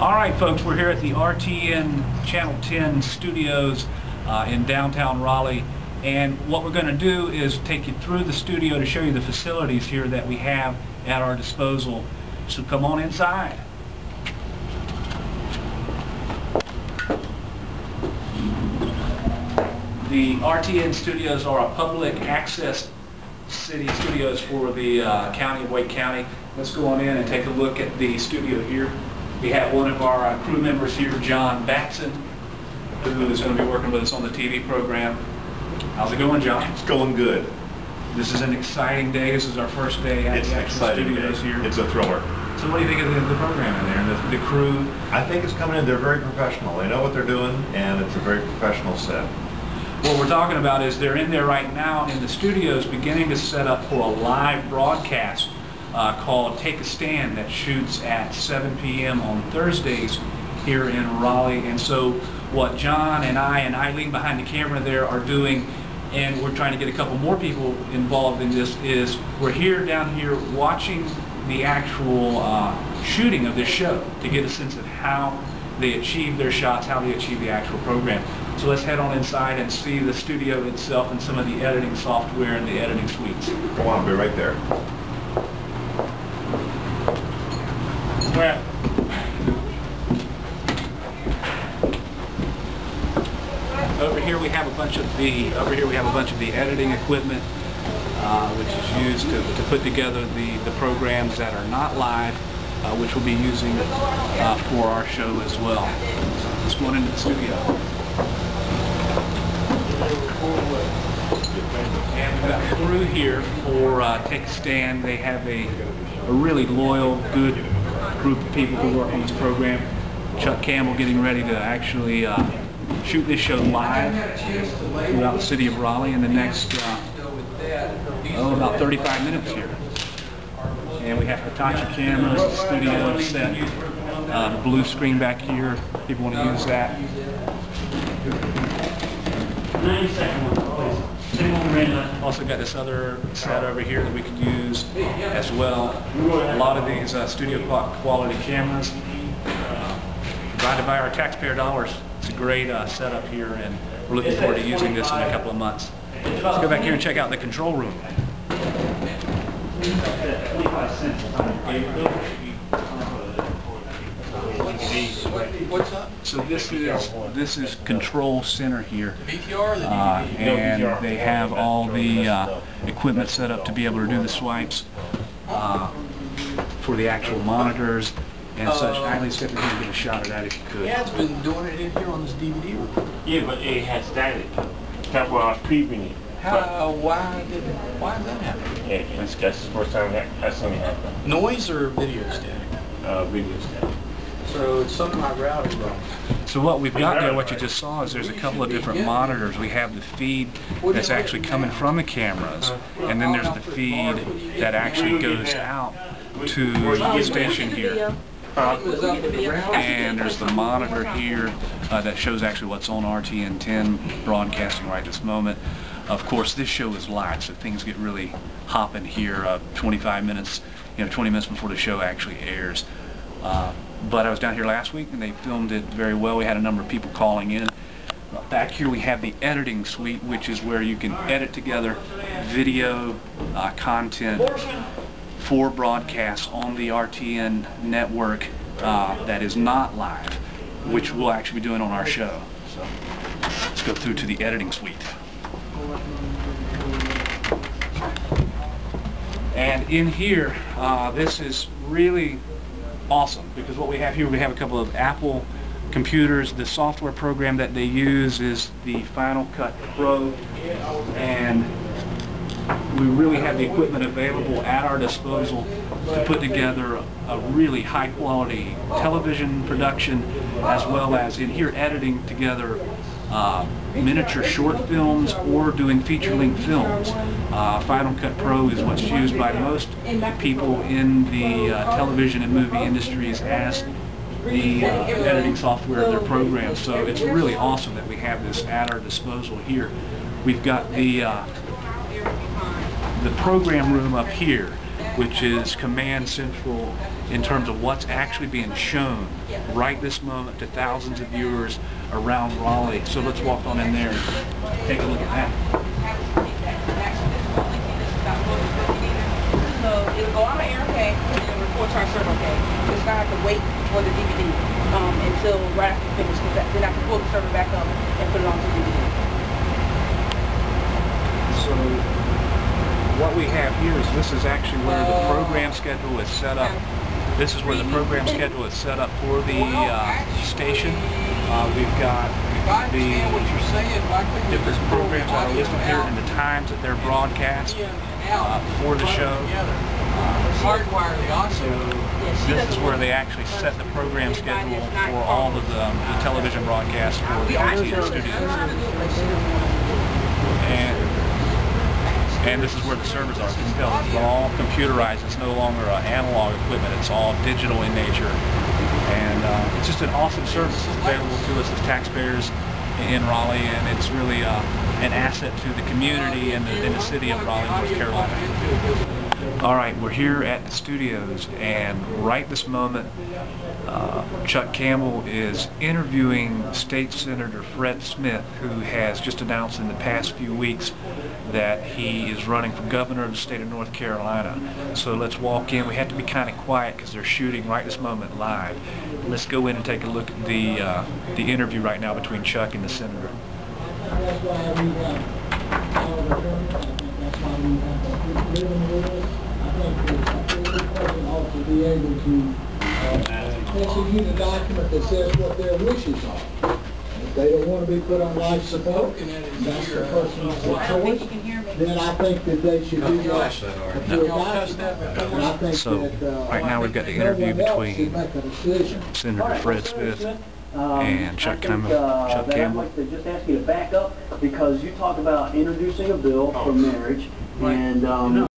All right, folks, we're here at the RTN Channel 10 studios in downtown Raleigh, and what we're going to do is take you through the studio to show you the facilities here that we have at our disposal. So come on inside. The RTN studios are a public access city studios for the county of Wake County. Let's go on in and take a look at the studio here. We have one of our crew members here, John Batson, who is going to be working with us on the TV program. How's it going, John? It's going good. This is an exciting day. This is our first day at the actual studios here. It's a thriller. So what do you think of the program in there, the crew? I think it's coming in. They're very professional. They know what they're doing, and it's a very professional set. What we're talking about is they're in there right now in the studios beginning to set up for a live broadcast called Take a Stand that shoots at 7 p.m. on Thursdays here in Raleigh. And so what John and I and Eileen behind the camera there are doing, and we're trying to get a couple more people involved in this, is we're here down here watching the actual shooting of this show to get a sense of how they achieve their shots, how they achieve the actual program. So let's head on inside and see the studio itself and some of the editing software and the editing suites. Come on, be right there. All right. Over here we have a bunch of the editing equipment, which is used to put together the programs that are not live, which we'll be using for our show as well. Let's go on into the studio. And we've got crew here for Take a Stand. They have a really loyal, good group of people who work on this program. Chuck Campbell getting ready to actually shoot this show live throughout the city of Raleigh in the next about 35 minutes here. And we have Hitachi cameras, the studio set, the blue screen back here. People want to use that. 9 seconds, please. Also got this other set over here that we could use as well. A lot of these studio quality cameras provided by our taxpayer dollars. It's a great setup here, and we're looking forward to using this in a couple of months. Let's go back here and check out the control room. So this is control center here, and they have all the equipment set up to be able to do the swipes for the actual monitors and such. Eileen, step in here and get a shot of that if you could. Yeah, it's been doing it in here on this DVD record. Yeah, but it had static. That's why I was peeping it. Why did that happen? Yeah, that's the first time that's something happened. Noise or video static? Video static. So it's something I routed wrong. So what we've got there, what you just saw, is there's a couple of different monitors. We have the feed that's actually coming from the cameras, and then there's the feed that actually goes out to the station here. And there's the monitor here that shows actually what's on RTN 10 broadcasting right this moment. Of course, this show is live, so things get really hopping here 20 minutes before the show actually airs. But I was down here last week and they filmed it very well. We had a number of people calling in. Back here we have the editing suite, which is where you can edit together video content for broadcasts on the RTN network that is not live, which we'll actually be doing on our show. So let's go through to the editing suite. And in here, this is really awesome, because what we have here, we have a couple of Apple computers. The software program that they use is the Final Cut Pro, and we really have the equipment available at our disposal to put together a really high quality television production, as well as in here editing together miniature short films or doing feature-length films. Final Cut Pro is what's used by most people in the television and movie industries as the editing software of their programs. So it's really awesome that we have this at our disposal here. We've got the program room up here which is command central in terms of what's actually being shown right this moment to thousands of viewers around Raleigh. So let's walk on in there and take a look at that. It'll go on the air, okay, and then report to our server, okay? It's not to wait for the DVD until right after finish, because then I can pull the server back up and put it onto the DVD. So what we have here is this is actually where the program schedule is set up. This is where the program schedule is set up for the station. We've got the different programs that are listed here and the times that they're broadcast for the show. So this is where they actually set the program schedule for all of the television broadcasts for the RTN Studios. And this is where the servers are. You can tell it's all computerized. It's no longer analog equipment. It's all digital in nature. And it's just an awesome service available to us as taxpayers in Raleigh, and it's really an asset to the community and the city of Raleigh, North Carolina. All right, we're here at the studios, and right this moment, Chuck Campbell is interviewing State Senator Fred Smith, who has just announced in the past few weeks that he is running for governor of the state of North Carolina. So let's walk in. We have to be kind of quiet because they're shooting right this moment live. Let's go in and take a look at the interview right now between Chuck and the senator. That's why we be able to execute a document that says what their wishes are. If they don't want to be put on life support, that's their personal choice, then I think that they should do that. So right now we've got the interview between Senator Fred Smith and Chuck Campbell. I'd like to just ask you to back up, because you talk about introducing a bill for marriage, and